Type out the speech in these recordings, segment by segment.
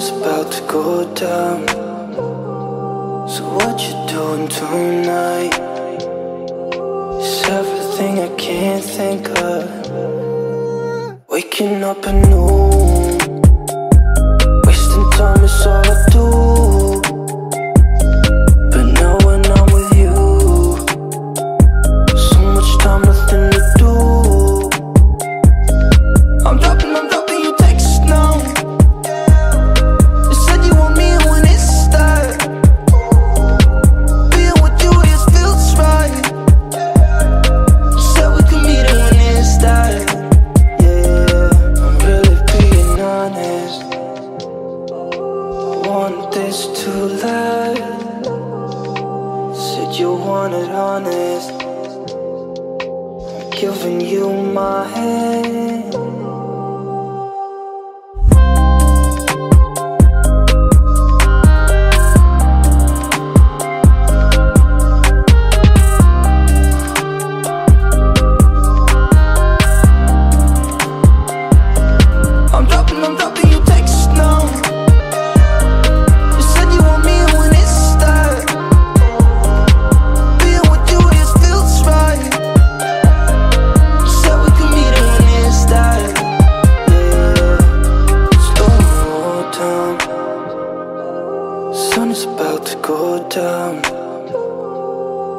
sun's about to go down. So what you doing tonight? It's everything I can't think of. Waking up at noon, wasting time is all I do. But now when I'm with you, so much time, nothing to do. I'm dropping you texts now. You want it honest. I'm giving you my hand.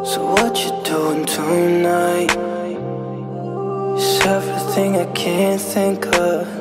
So what you doing tonight? It's everything I can't think of.